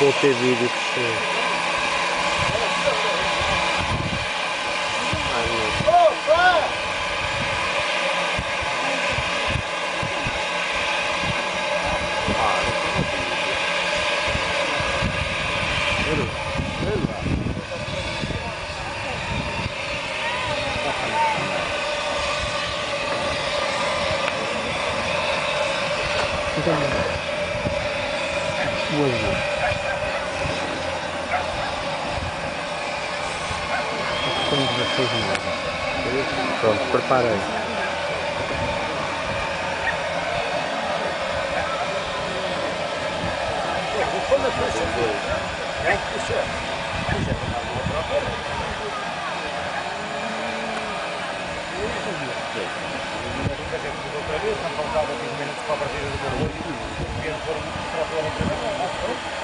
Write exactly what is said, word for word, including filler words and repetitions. vou ter vídeo com você. Pronto, preparei. Não faltava dez minutos para a partida do Bordeaux.